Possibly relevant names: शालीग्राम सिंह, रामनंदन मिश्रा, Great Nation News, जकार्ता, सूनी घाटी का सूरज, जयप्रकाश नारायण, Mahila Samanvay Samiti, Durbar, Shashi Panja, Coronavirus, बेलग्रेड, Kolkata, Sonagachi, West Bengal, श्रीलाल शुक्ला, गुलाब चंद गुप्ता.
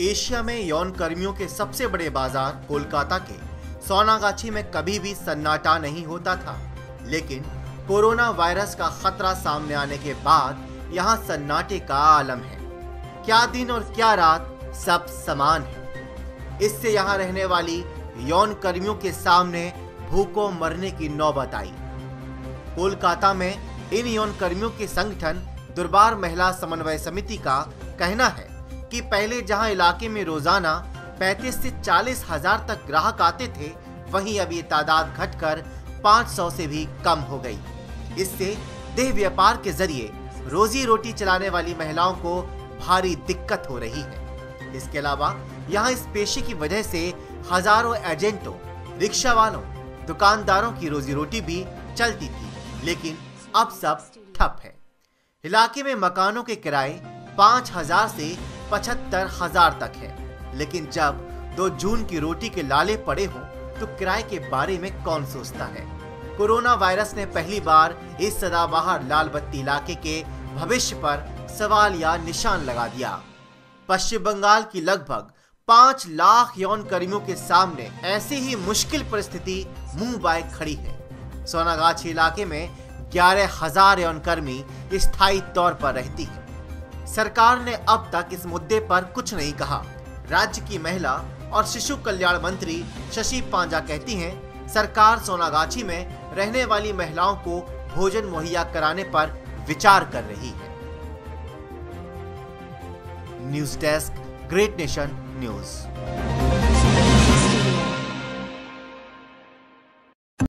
Asia में यौन कर्मियों के सबसे बड़े बाजार कोलकाता के सोनागाछी में कभी भी सन्नाटा नहीं होता था, लेकिन कोरोना वायरस का खतरा सामने आने के बाद यहां सन्नाटे का आलम है। क्या दिन और क्या रात, सब समान है। इससे यहां रहने वाली यौन कर्मियों के सामने भूखों मरने की नौबत आई। कोलकाता में इन यौन कर्मियों के संगठन दुर्बार महिला समन्वय समिति का कहना है कि पहले जहां इलाके में रोजाना 35 से 40 हजार तक ग्राहक आते थे, वहीं अब ये तादाद घटकर 500 से भी कम हो गई। इससे देह व्यापार के जरिए रोजी रोटी चलाने वाली महिलाओं को भारी दिक्कत हो रही है। इसके अलावा यहाँ इस पेशे की वजह से हजारों एजेंटों, रिक्शा वालों, दुकानदारों की रोजी रोटी भी चलती थी, लेकिन अब सब ठप है। इलाके में मकानों के किराए 5000 से 75,000 तक है, लेकिन जब 2 जून की रोटी के लाले पड़े हों तो किराए के बारे में कौन सोचता है। कोरोना वायरस ने पहली बार इस सदाबहार लाल बत्ती इलाके के भविष्य पर सवाल या निशान लगा दिया। पश्चिम बंगाल की लगभग 5 लाख यौन कर्मियों के सामने ऐसी ही मुश्किल परिस्थिति मुंह बाए खड़ी है। सोनागाछी इलाके में 11,000 यौन कर्मी स्थायी तौर पर रहती है। सरकार ने अब तक इस मुद्दे पर कुछ नहीं कहा। राज्य की महिला और शिशु कल्याण मंत्री शशि पांजा कहती हैं, सरकार सोनागाछी में रहने वाली महिलाओं को भोजन मुहैया कराने पर विचार कर रही है। News desk, great nation news.